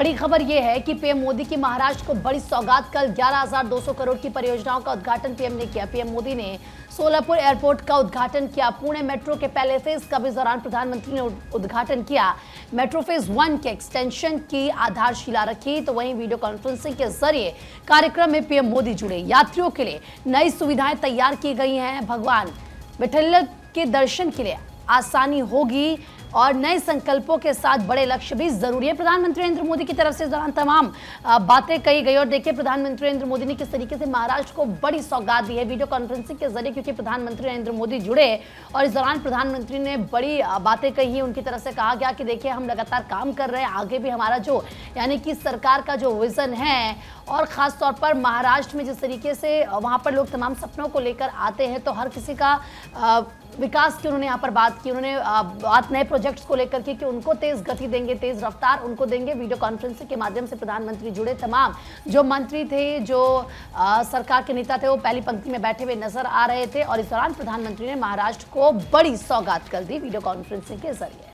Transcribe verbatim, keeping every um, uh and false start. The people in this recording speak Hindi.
बड़ी खबर यह है कि पीएम मोदी की महाराष्ट्र को बड़ी सौगात। कल ग्यारह हज़ार दो सौ करोड़ की परियोजनाओं का उद्घाटन पीएम ने किया। पीएम मोदी ने सोलापुर एयरपोर्ट का उद्घाटन किया। पुणे मेट्रो के पहले फेज का भी इस दौरान प्रधानमंत्री ने उद्घाटन किया। मेट्रो फेज वन के एक्सटेंशन की आधारशिला रखी, तो वहीं वीडियो कॉन्फ्रेंसिंग के जरिए कार्यक्रम में पीएम मोदी जुड़े। यात्रियों के लिए नई सुविधाएं तैयार की गई हैं। भगवान विठ्ठल के दर्शन के लिए आसानी होगी और नए संकल्पों के साथ बड़े लक्ष्य भी जरूरी है। प्रधानमंत्री नरेंद्र मोदी की तरफ से इस दौरान तमाम बातें कही गई। और देखिए, प्रधानमंत्री नरेंद्र मोदी ने किस तरीके से महाराष्ट्र को बड़ी सौगात दी है वीडियो कॉन्फ्रेंसिंग के जरिए, क्योंकि प्रधानमंत्री नरेंद्र मोदी जुड़े और इस दौरान प्रधानमंत्री ने बड़ी बातें कही है। उनकी तरफ से कहा गया कि देखिए, हम लगातार काम कर रहे हैं, आगे भी हमारा जो यानी कि सरकार का जो विजन है और ख़ासतौर पर महाराष्ट्र में जिस तरीके से वहाँ पर लोग तमाम सपनों को लेकर आते हैं, तो हर किसी का विकास की उन्होंने यहाँ पर बात की। उन्होंने बात नए प्रोजेक्ट्स को लेकर की कि उनको तेज गति देंगे, तेज रफ्तार उनको देंगे। वीडियो कॉन्फ्रेंसिंग के माध्यम से प्रधानमंत्री जुड़े। तमाम जो मंत्री थे, जो आ, सरकार के नेता थे, वो पहली पंक्ति में बैठे हुए नजर आ रहे थे और इस दौरान प्रधानमंत्री ने महाराष्ट्र को बड़ी सौगात कर दी वीडियो कॉन्फ्रेंसिंग के जरिए।